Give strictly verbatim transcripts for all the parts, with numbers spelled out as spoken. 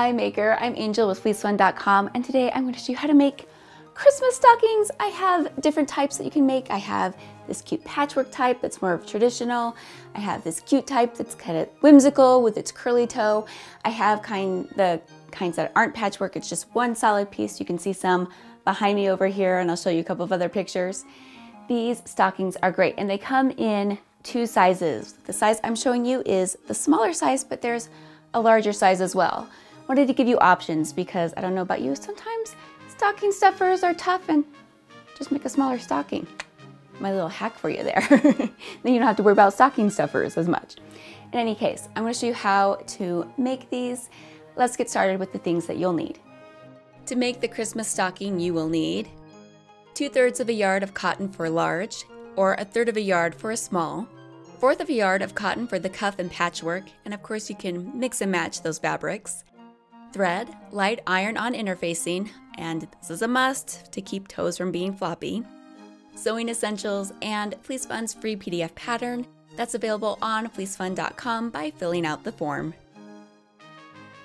Hi Maker, I'm Angel with Fleece Fun dot com, and today I'm going to show you how to make Christmas stockings. I have different types that you can make. I have this cute patchwork type that's more of traditional. I have this cute type that's kind of whimsical with its curly toe. I have kind the kinds that aren't patchwork, it's just one solid piece. You can see some behind me over here, and I'll show you a couple of other pictures. These stockings are great, and they come in two sizes. The size I'm showing you is the smaller size, but there's a larger size as well. I wanted to give you options because I don't know about you, sometimes stocking stuffers are tough and just make a smaller stocking. My little hack for you there. Then you don't have to worry about stocking stuffers as much. In any case, I'm going to show you how to make these. Let's get started with the things that you'll need. To make the Christmas stocking, you will need two-thirds of a yard of cotton for large, or a third of a yard for a small, fourth of a yard of cotton for the cuff and patchwork, and of course you can mix and match those fabrics, thread, light iron on interfacing, and this is a must to keep toes from being floppy, sewing essentials, and Fleece Fun's free P D F pattern that's available on Fleece Fun dot com by filling out the form.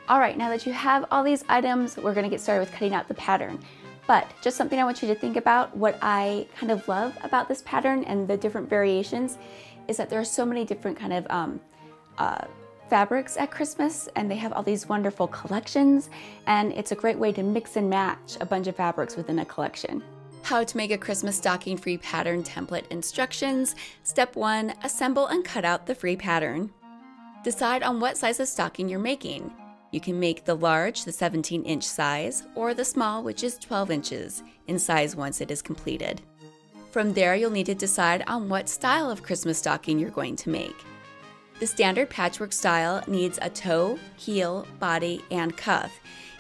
Alright, now that you have all these items, we're going to get started with cutting out the pattern. But just something I want you to think about, what I kind of love about this pattern and the different variations is that there are so many different kind of um, uh, fabrics at Christmas, and they have all these wonderful collections, and it's a great way to mix and match a bunch of fabrics within a collection. How to make a Christmas stocking free pattern template instructions. Step one, assemble and cut out the free pattern. Decide on what size of stocking you're making. You can make the large, the seventeen inch size, or the small, which is twelve inches in size once it is completed. From there, you'll need to decide on what style of Christmas stocking you're going to make. The standard patchwork style needs a toe, heel, body, and cuff.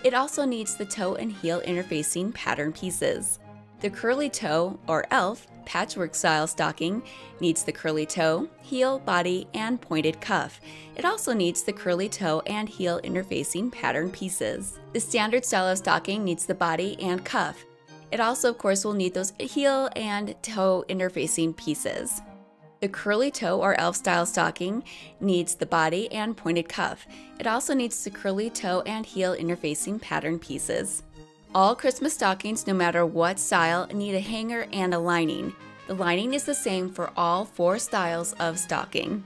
It also needs the toe and heel interfacing pattern pieces. The curly toe, or elf, patchwork style stocking needs the curly toe, heel, body, and pointed cuff. It also needs the curly toe and heel interfacing pattern pieces. The standard style of stocking needs the body and cuff. It also, of course, will need those heel and toe interfacing pieces. The curly toe or elf style stocking needs the body and pointed cuff. It also needs the curly toe and heel interfacing pattern pieces. All Christmas stockings, no matter what style, need a hanger and a lining. The lining is the same for all four styles of stocking.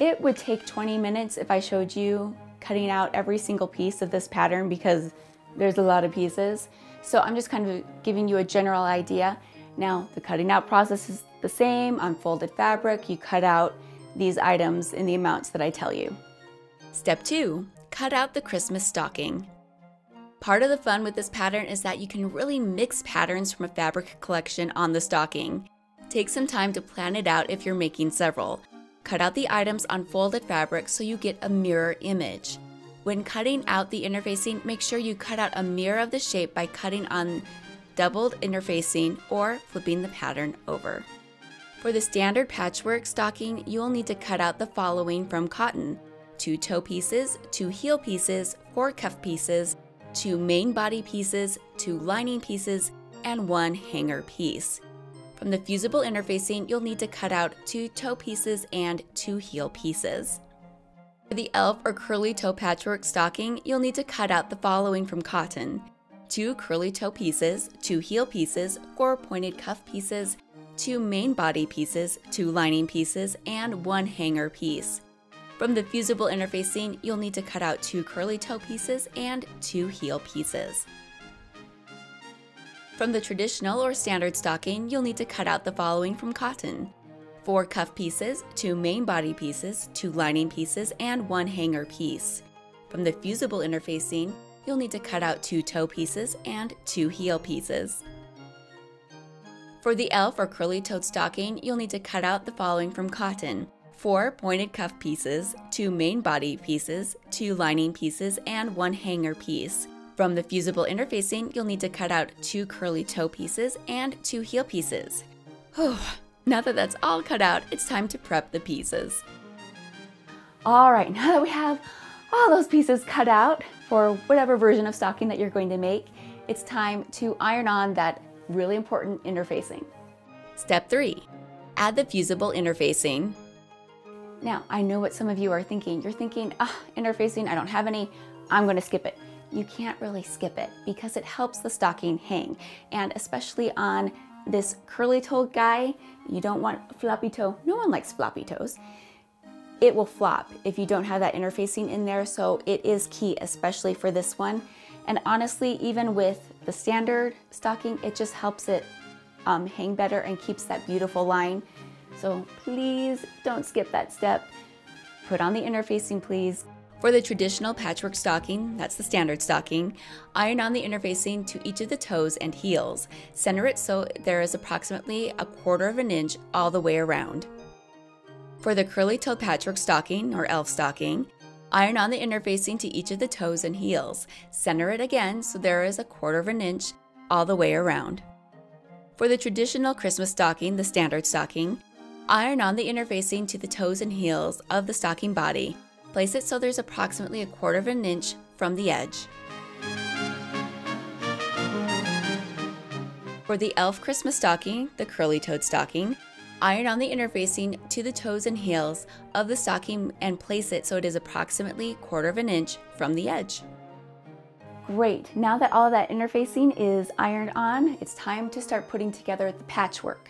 It would take twenty minutes if I showed you cutting out every single piece of this pattern because there's a lot of pieces. So I'm just kind of giving you a general idea. Now, the cutting out process is the same. On folded fabric, you cut out these items in the amounts that I tell you. Step two. Cut out the Christmas stocking. Part of the fun with this pattern is that you can really mix patterns from a fabric collection on the stocking. Take some time to plan it out if you're making several. Cut out the items on folded fabric so you get a mirror image. When cutting out the interfacing, make sure you cut out a mirror of the shape by cutting on doubled interfacing or flipping the pattern over. For the standard patchwork stocking, you'll need to cut out the following from cotton: two toe pieces, two heel pieces, four cuff pieces, two main body pieces, two lining pieces, and one hanger piece. From the fusible interfacing, you'll need to cut out two toe pieces and two heel pieces. For the elf or curly toe patchwork stocking, you'll need to cut out the following from cotton: two curly toe pieces, two heel pieces, four pointed cuff pieces, two main body pieces, two lining pieces, and one hanger piece. From the fusible interfacing, you'll need to cut out two curly toe pieces and two heel pieces. From the traditional or standard stocking, you'll need to cut out the following from cotton: four cuff pieces, two main body pieces, two lining pieces, and one hanger piece. From the fusible interfacing, you'll need to cut out two toe pieces and two heel pieces. For the elf or curly-toed stocking, you'll need to cut out the following from cotton: four pointed cuff pieces, two main body pieces, two lining pieces, and one hanger piece. From the fusible interfacing, you'll need to cut out two curly toe pieces and two heel pieces. Whew. Now that that's all cut out, it's time to prep the pieces. All right, now that we have all those pieces cut out for whatever version of stocking that you're going to make, it's time to iron on that really important interfacing. Step three, add the fusible interfacing. Now, I know what some of you are thinking. You're thinking, ah, interfacing, I don't have any, I'm gonna skip it. You can't really skip it because it helps the stocking hang. And especially on this curly toe guy, you don't want floppy toe. No one likes floppy toes. It will flop if you don't have that interfacing in there. So it is key, especially for this one. And honestly, even with the standard stocking, it just helps it um, hang better and keeps that beautiful line. So please don't skip that step. Put on the interfacing, please. For the traditional patchwork stocking, that's the standard stocking, iron on the interfacing to each of the toes and heels. Center it so there is approximately a quarter of an inch all the way around. For the curly toe patchwork stocking, or elf stocking, iron on the interfacing to each of the toes and heels. Center it again so there is a quarter of an inch all the way around. For the traditional Christmas stocking, the standard stocking, iron on the interfacing to the toes and heels of the stocking body. Place it so there's approximately a quarter of an inch from the edge. For the elf Christmas stocking, the curly-toed stocking, iron on the interfacing to the toes and heels of the stocking and place it so it is approximately a quarter of an inch from the edge. Great, now that all that interfacing is ironed on, it's time to start putting together the patchwork.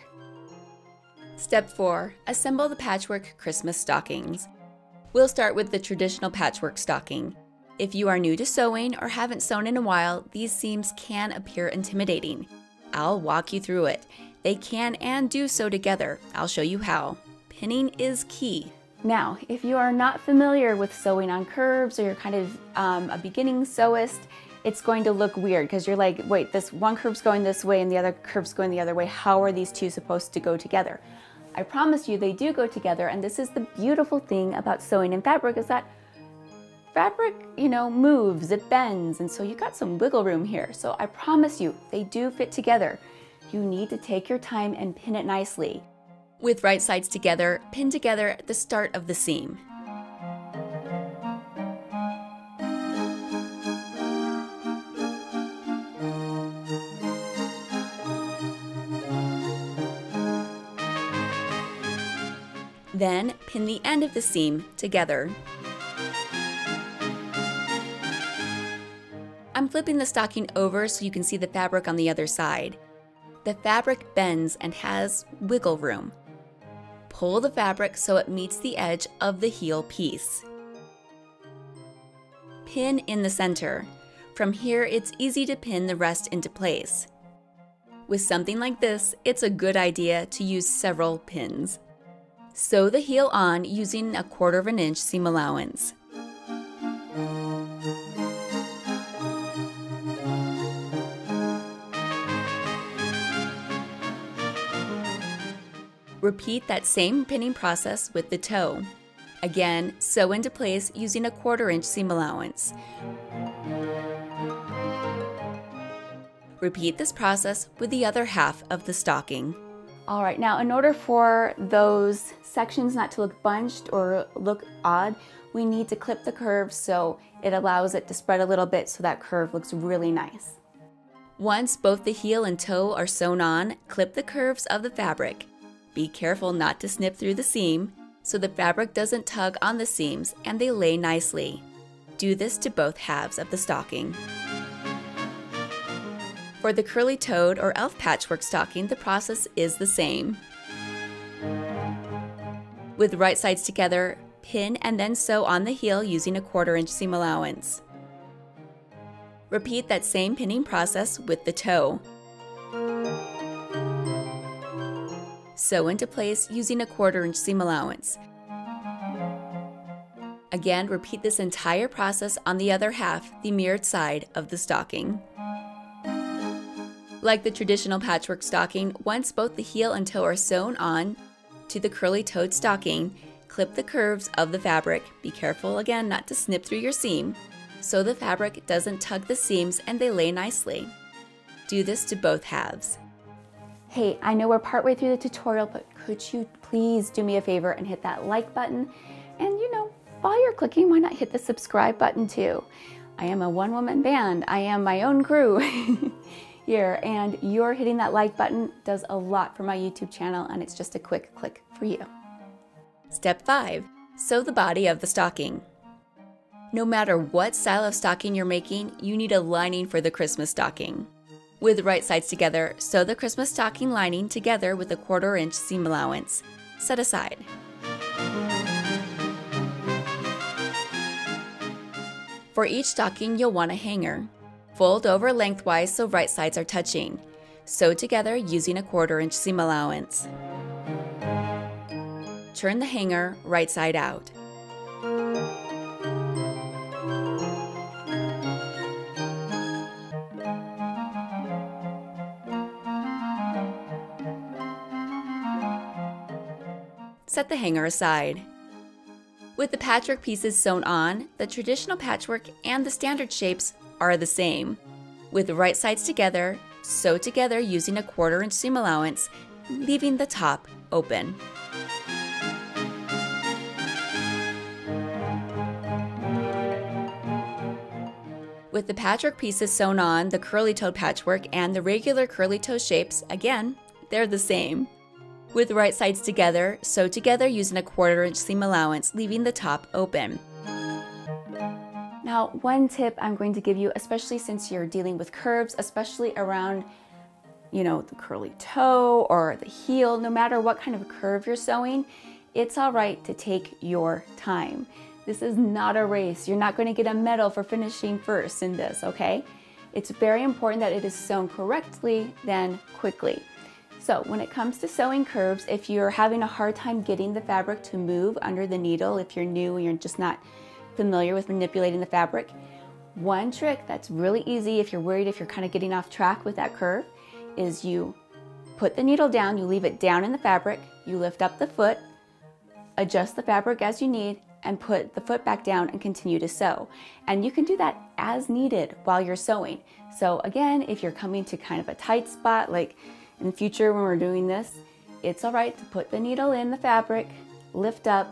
Step four, assemble the patchwork Christmas stockings. We'll start with the traditional patchwork stocking. If you are new to sewing or haven't sewn in a while, these seams can appear intimidating. I'll walk you through it. They can and do sew together. I'll show you how. Pinning is key. Now, if you are not familiar with sewing on curves or you're kind of um, a beginning sewist, it's going to look weird because you're like, wait, this one curve's going this way and the other curve's going the other way. How are these two supposed to go together? I promise you they do go together, and this is the beautiful thing about sewing in fabric is that fabric, you know, moves, it bends, and so you got some wiggle room here. So I promise you they do fit together. You need to take your time and pin it nicely. With right sides together, pin together at the start of the seam. Then, pin the end of the seam together. I'm flipping the stocking over so you can see the fabric on the other side. The fabric bends and has wiggle room. Pull the fabric so it meets the edge of the heel piece. Pin in the center. From here, it's easy to pin the rest into place. With something like this, it's a good idea to use several pins. Sew the heel on using a quarter of an inch seam allowance. Repeat that same pinning process with the toe. Again, sew into place using a quarter inch seam allowance. Repeat this process with the other half of the stocking. All right, now in order for those sections not to look bunched or look odd, we need to clip the curve so it allows it to spread a little bit so that curve looks really nice. Once both the heel and toe are sewn on, clip the curves of the fabric. Be careful not to snip through the seam so the fabric doesn't tug on the seams and they lay nicely. Do this to both halves of the stocking. For the curly-toed or elf patchwork stocking, the process is the same. With right sides together, pin and then sew on the heel using a quarter inch seam allowance. Repeat that same pinning process with the toe. Sew into place using a quarter inch seam allowance. Again, repeat this entire process on the other half, the mirrored side of the stocking. Like the traditional patchwork stocking, once both the heel and toe are sewn on to the curly-toed stocking, clip the curves of the fabric. Be careful again not to snip through your seam so the fabric doesn't tug the seams and they lay nicely. Do this to both halves. Hey, I know we're partway through the tutorial, but could you please do me a favor and hit that like button? And you know, while you're clicking, why not hit the subscribe button too? I am a one-woman band. I am my own crew. Here, and you're hitting that like button does a lot for my YouTube channel, and it's just a quick click for you. Step five, Sew the body of the stocking. No matter what style of stocking you're making, you need a lining for the Christmas stocking. With the right sides together, sew the Christmas stocking lining together with a quarter inch seam allowance. Set aside. For each stocking, you'll want a hanger. Fold over lengthwise so right sides are touching. Sew together using a quarter inch seam allowance. Turn the hanger right side out. Set the hanger aside. With the patchwork pieces sewn on, the traditional patchwork and the standard shapes are the same. With the right sides together, sew together using a quarter inch seam allowance, leaving the top open. With the patchwork pieces sewn on, the curly-toed patchwork and the regular curly-toe shapes, again, they're the same. With the right sides together, sew together using a quarter inch seam allowance, leaving the top open. Now, one tip I'm going to give you, especially since you're dealing with curves, especially around, you know, the curly toe or the heel, no matter what kind of curve you're sewing, it's all right to take your time. This is not a race. You're not going to get a medal for finishing first in this, okay? It's very important that it is sewn correctly, then quickly. So when it comes to sewing curves, if you're having a hard time getting the fabric to move under the needle, if you're new and you're just not familiar with manipulating the fabric, one trick that's really easy if you're worried if you're kind of getting off track with that curve is you put the needle down, you leave it down in the fabric, you lift up the foot, adjust the fabric as you need, and put the foot back down and continue to sew. And you can do that as needed while you're sewing. So again, if you're coming to kind of a tight spot, like in the future when we're doing this, it's all right to put the needle in the fabric, lift up,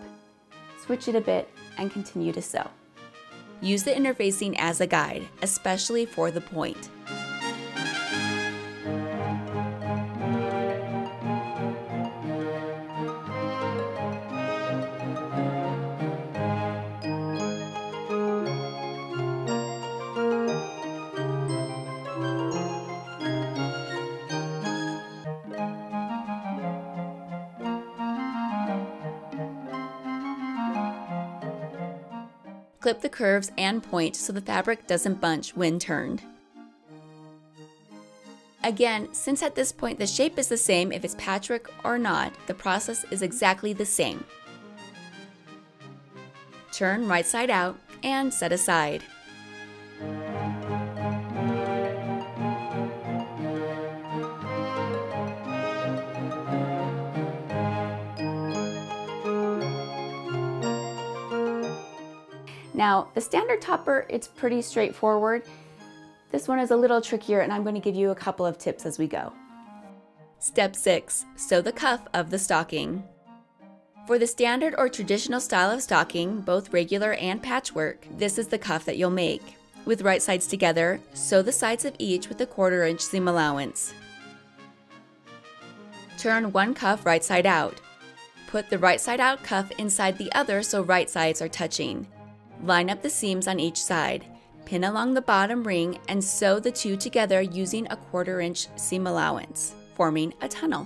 switch it a bit, and continue to sew. Use the interfacing as a guide, especially for the point. Clip the curves and point so the fabric doesn't bunch when turned. Again, since at this point the shape is the same if it's patchwork or not, the process is exactly the same. Turn right side out and set aside. Now, the standard topper, it's pretty straightforward. This one is a little trickier, and I'm going to give you a couple of tips as we go. Step six, sew the cuff of the stocking. For the standard or traditional style of stocking, both regular and patchwork, this is the cuff that you'll make. With right sides together, sew the sides of each with a quarter inch seam allowance. Turn one cuff right side out. Put the right side out cuff inside the other so right sides are touching. Line up the seams on each side, pin along the bottom ring, and sew the two together using a quarter inch seam allowance, forming a tunnel.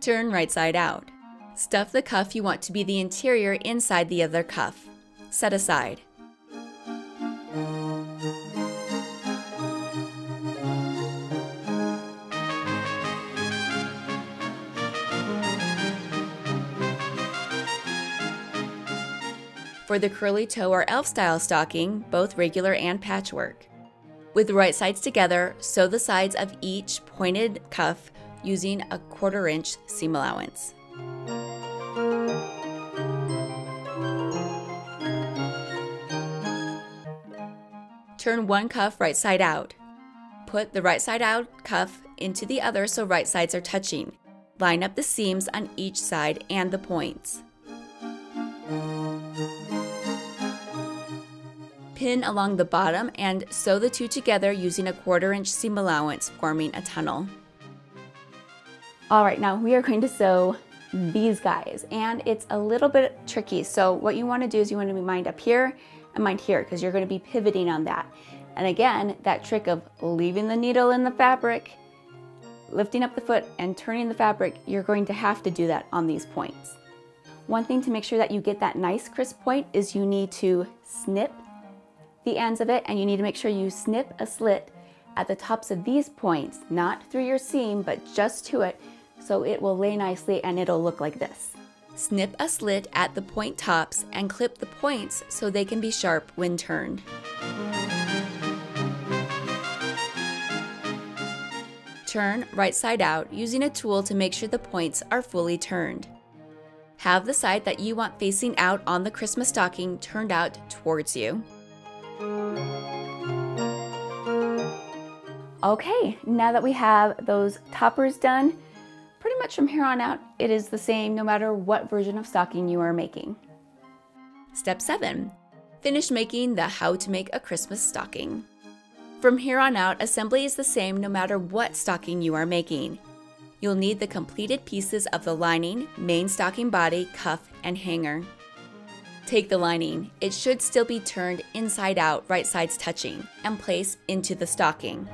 Turn right side out. Stuff the cuff you want to be the interior inside the other cuff. Set aside. For the curly toe or elf style stocking, both regular and patchwork. With the right sides together, sew the sides of each pointed cuff using a quarter inch seam allowance. Turn one cuff right side out. Put the right side out cuff into the other so right sides are touching. Line up the seams on each side and the points. pin along the bottom and sew the two together using a quarter inch seam allowance, forming a tunnel. All right, now we are going to sew these guys, and it's a little bit tricky. So what you want to do is you want to be mind up here and mind here, because you're going to be pivoting on that. And again, that trick of leaving the needle in the fabric, lifting up the foot and turning the fabric, you're going to have to do that on these points. One thing to make sure that you get that nice crisp point is you need to snip the ends of it, and you need to make sure you snip a slit at the tops of these points, not through your seam, but just to it, so it will lay nicely and it'll look like this. Snip a slit at the point tops and clip the points so they can be sharp when turned. Turn right side out using a tool to make sure the points are fully turned. Have the side that you want facing out on the Christmas stocking turned out towards you. Okay, now that we have those toppers done, pretty much from here on out, it is the same no matter what version of stocking you are making. Step seven, finish making the how to make a Christmas stocking. From here on out, assembly is the same no matter what stocking you are making. You'll need the completed pieces of the lining, main stocking body, cuff, and hanger. Take the lining, it should still be turned inside out, right sides touching, and place into the stocking.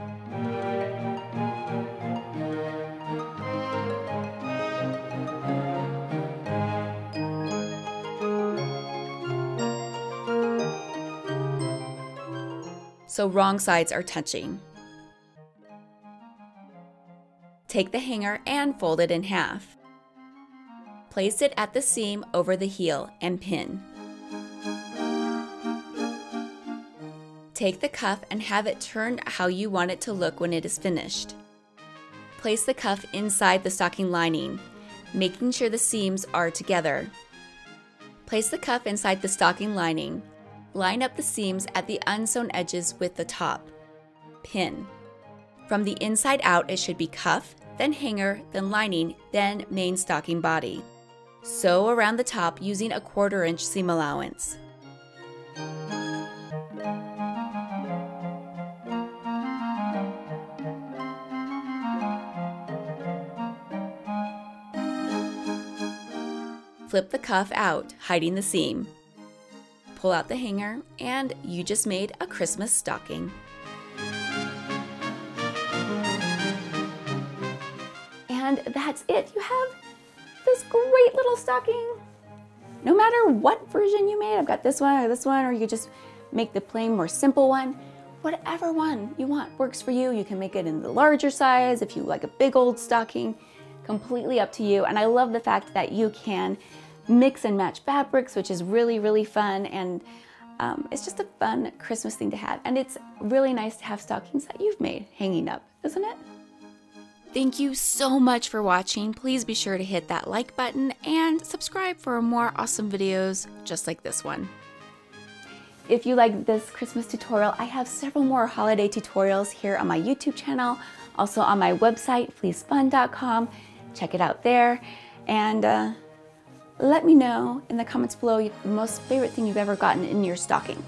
So wrong sides are touching. Take the hanger and fold it in half. Place it at the seam over the heel and pin. Take the cuff and have it turned how you want it to look when it is finished. Place the cuff inside the stocking lining, making sure the seams are together. Place the cuff inside the stocking lining. Line up the seams at the unsewn edges with the top. Pin. From the inside out, it should be cuff, then hanger, then lining, then main stocking body. Sew around the top using a quarter inch seam allowance. Flip the cuff out, hiding the seam. Pull out the hanger, and you just made a Christmas stocking. And that's it. You have this great little stocking. No matter what version you made, I've got this one or this one, or you just make the plain, more simple one. Whatever one you want works for you. You can make it in the larger size if you like a big old stocking. Completely up to you. And I love the fact that you can mix and match fabrics, which is really, really fun. And um, it's just a fun Christmas thing to have. And it's really nice to have stockings that you've made hanging up, isn't it? Thank you so much for watching. Please be sure to hit that like button and subscribe for more awesome videos just like this one. If you like this Christmas tutorial, I have several more holiday tutorials here on my YouTube channel, also on my website, Fleece Fun dot com. Check it out there. And uh, let me know in the comments below the most favorite thing you've ever gotten in your stocking.